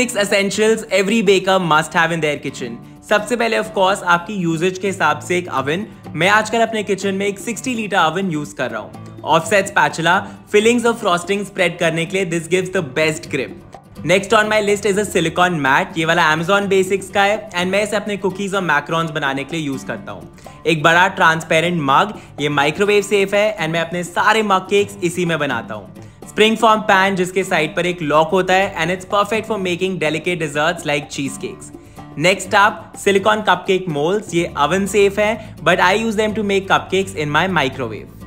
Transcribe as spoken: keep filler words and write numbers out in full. Six essentials every baker must have in their kitchen. सबसे पहले of course आपकी usage के हिसाब से एक अवन। मैं आजकल अपने किचन में एक साठ लीटर अवन यूज कर रहा हूँ। ऑफसेट स्पैचुला, फिलिंग्स और फ्रॉस्टिंग स्प्रेड करने के लिए this gives the best grip. Next on my list is a silicone mat. ये वाला Amazon बेसिक्स का है एंड मैं इसे अपने कुकीज और मैक्रोन्स बनाने के लिए यूज करता हूँ। एक बड़ा ट्रांसपेरेंट मग, ये माइक्रोवेव सेफ है एंड मैं अपने सारे मग केक्स इसी में बनाता हूँ। स्प्रिंग फॉर्म पैन जिसके साइड पर एक लॉक होता है and it's perfect for making delicate desserts like चीज केक्स। नेक्स्ट आप सिलिकॉन कपकेक मोल्ड्स, ये ओवन सेफ है but I use them to make cupcakes in my microwave.